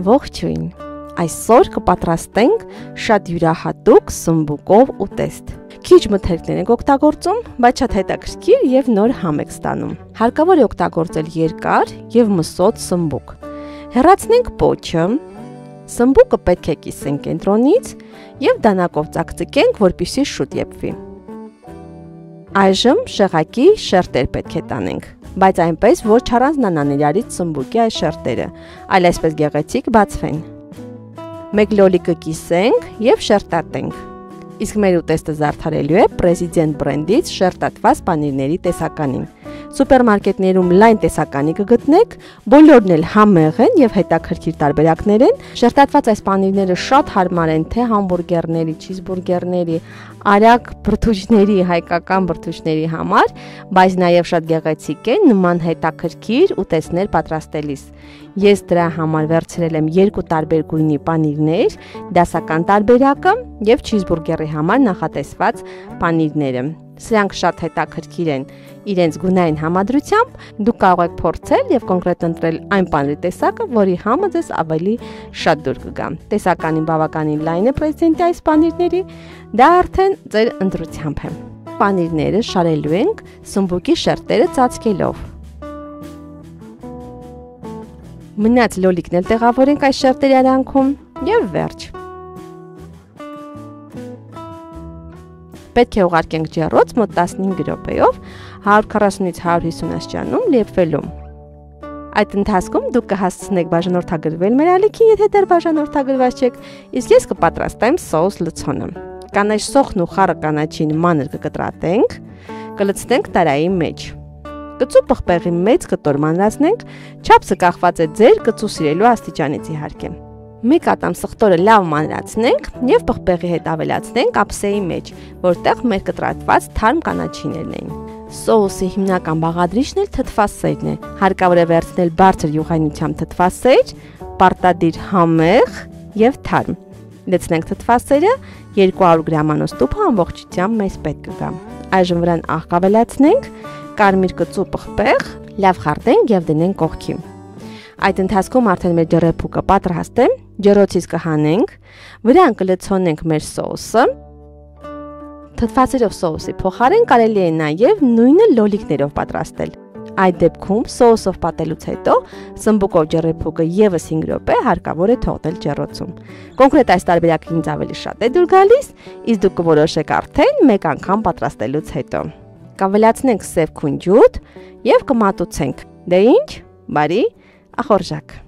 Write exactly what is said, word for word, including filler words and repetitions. Ողջույն, այսօր կպատրաստենք շատ յուրահատուկ սմբուկով ուտեստ։ Քիչ մթերքներ ենք օգտագործում, բայց շատ հետաքրքիր եւ նոր համ եք ստանում։ Հարկավոր է օգտագործել երկար եւ մսոտ սմբուկ։ Հեռացնենք պոչը։ Սմբուկը պետք է կիսենք կենտրոնից եւ դանակով ծակծկենք, որպեսզի շուտ եփվի։ Այժմ շեղակի շերտեր պետք է տանենք։ Բայց այնպես, որ չառանձնանան իրարից սմբուկի այս շերտերը, այլ այսպես գեղեցիկ բացվեն։ Մեկ լոլիկը կիսենք և շերտատենք։ Իսկ մեր ուտեստը զարդարելու է President բրենդից շերտատված պանիրների տեսականին։ Սուպերմարկետներում լայն տեսականի կգտնեք, բոլորն էլ համեղ են և հետաքրքիր տարբերակներ են։ Շերտատված այս պանիրները շատ հարմար են թե համբուրգերների, չիզբուրգերների, արագ բրդուճների, հայկական բրդուճների համար, բայց նաև շատ գեղեցիկ են նման հետաքրքիր ուտեստներ պատրաստելիս։ Ես դրա համար վերցրել եմ երկու տարբեր գույնի պանիրներ, դասական տարբերակը և չիզբուրգերի համար նախատեսված պանիրները։ Սրանք շատ հետաքրքիր են իրենց գունային համադրությամբ, դուք կարող եք փորձել և կոնկրետ ընտրել այն պանրի տեսակը, որի համը ձեզ ավելի շատ դուր կգա։ Տեսականին բավականին լայն է President-ի այս պանիրների, դա արդեն ձեր ընտրությամբ է։ Պանիրները շարելու ենք սմբուկի շերտերը ծածկելով։ Մնաց լոլիկն էլ տեղավորենք այս շերտերի արանքում և վերջ։ Պետք է ուղարկենք ջեռոց մոտ տասնհինգ րոպեով հարյուր քառասունից հարյուր հիսուն աստիճանում լեփվելուն։ Այդ ընթացքում դուք կհասցնեք բաժանորդագրվել մեր ալիքին, եթե դեռ բաժանորդագրված չեք, իսկ ես կպատրաստեմ սոուս լցոնը։ Կանաչ սոխն ու խառը կանաչին մանր կկտրատենք, կլցնենք տարայի մեջ։ Կծու պղպեղի մեծ կտոր մանրացնենք, չափսը կախված է ձեր կծու սիրելու աստիճանից իհարկե։ Մեկ ատամ սխտորը լավ մանրացնենք և պղպեղի հետ ավելացնենք ափսեի մեջ, որտեղ մեր կտրատված թարմ կանաչիներն էին։ Սոուսի հիմնական բաղադրիչն էլ թթվասերն է։ Հարկավոր է վերցնել բարձր յուղայնությամբ թթվասեր, պարտադիր համեղ և թարմ։ Լցնենք թթվասերը, երկու հարյուր գրամանոց տուփը ամբողջությամբ մեզ պետք կգա։ Այժմ վրան աղ ավելացնենք, կարմիր կծու պղպեղ, լավ խառնենք և դնենք կողքի։ Այդ ընթացքում արդեն մեր ջրեփուկը պատրաստ է, ջրոցից կհանենք, վրան կլցոնենք մեր սոուսը, թթվասերով սոուսի փոխարեն կարելի է նաև նույնը լոլիկներով պատրաստել։ Այդ դեպքում սոուսով պատելուց հետո սմբուկով ջրեփուկը ևս հինգ րոպե հարկավոր է թողնել ջրոցում։ Կոնկրետ այս տարբերակը ինձ ավելի շատ է դուր գալիս, իսկ դուք կորոշեք արդեն մեկ անգամ պատրաստելուց հետո։ Կավելացնենք սև քունջուտ և կմատուցենք։ Դե ինչ, բարի ախորժակ։